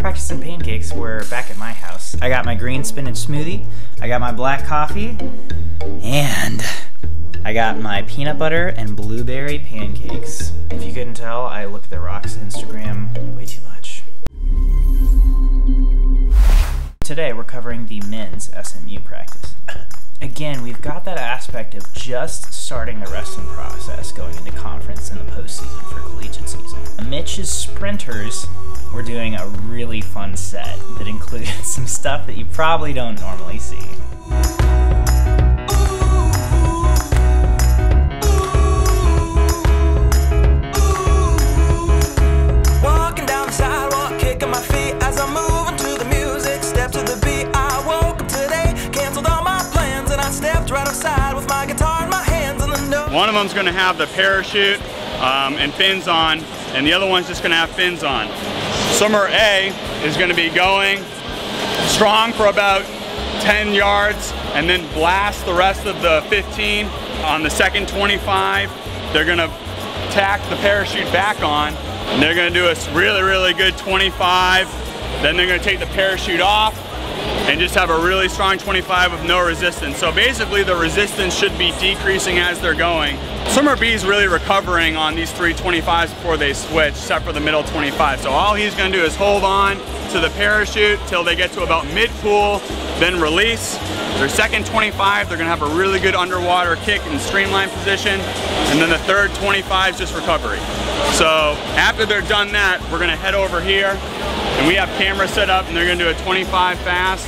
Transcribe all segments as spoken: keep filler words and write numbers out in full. Practicing pancakes, we're back at my house. I got my green spinach smoothie, I got my black coffee, and I got my peanut butter and blueberry pancakes. If you couldn't tell, I look at the Rock's Instagram way too much. Today we're covering the men's S M U practice. Again, we've got that aspect of just starting the resting process going into conference and the postseason for collegiate season. Mitch's Sprinters, we're doing a really fun set that includes some stuff that you probably don't normally see. One of them's going to have the parachute um, and fins on, and the other one's just going to have fins on. Swimmer A is going to be going strong for about ten yards and then blast the rest of the fifteen. On the second twenty-five, they're going to tack the parachute back on, and they're going to do a really, really good twenty-five. Then they're going to take the parachute off and just have a really strong twenty-five with no resistance. So basically the resistance should be decreasing as they're going. Swimmer B is really recovering on these three twenty-fives before they switch, except for the middle twenty-five. So all he's gonna do is hold on to the parachute till they get to about mid-pool, then release. Their second twenty-five, they're gonna have a really good underwater kick and streamline position. And then the third twenty-five is just recovery. So after they're done that, we're gonna head over here, and we have cameras set up, and they're gonna do a twenty-five fast.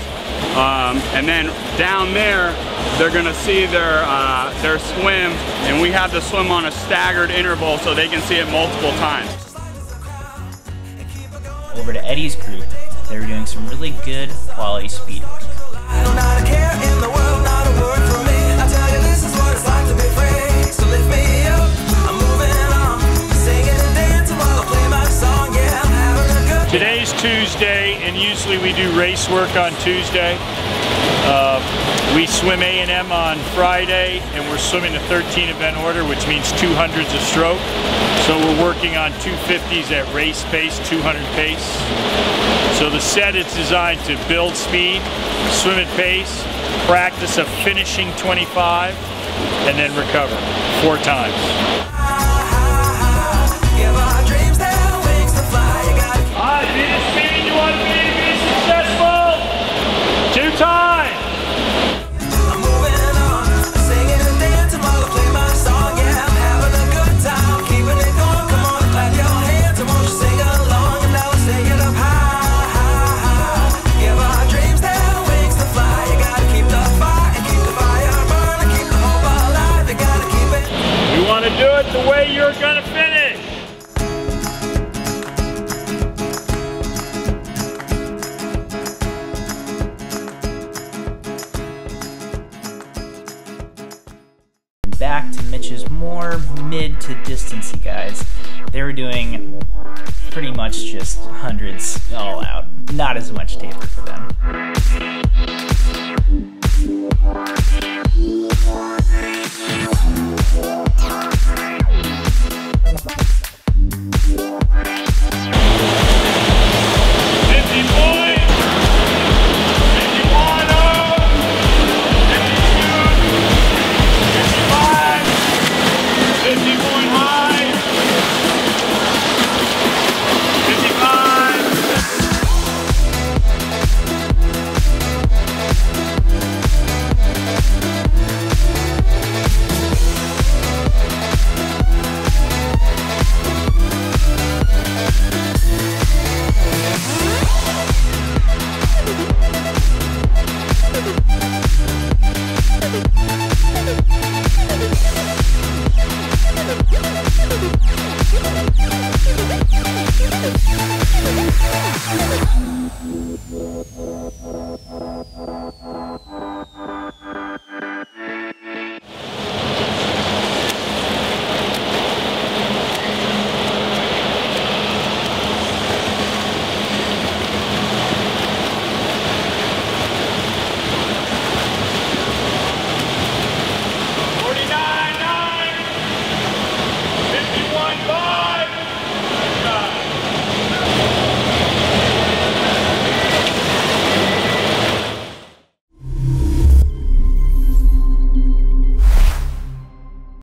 Um, and then down there, they're gonna see their, uh, their swim, and we have the swim on a staggered interval so they can see it multiple times. Over to Eddie's group, they were doing some really good quality speed work. Today's Tuesday, and usually we do race work on Tuesday. Uh, we swim A and M on Friday, and we're swimming a thirteen event order, which means two hundreds a stroke. So we're working on two fifties at race pace, two hundred pace. So the set is designed to build speed, swim at pace, practice a finishing twenty-five, and then recover four times. The way you're gonna finish. Back to Mitch's more mid to distancey guys. They were doing pretty much just hundreds all out. Not as much taper for them.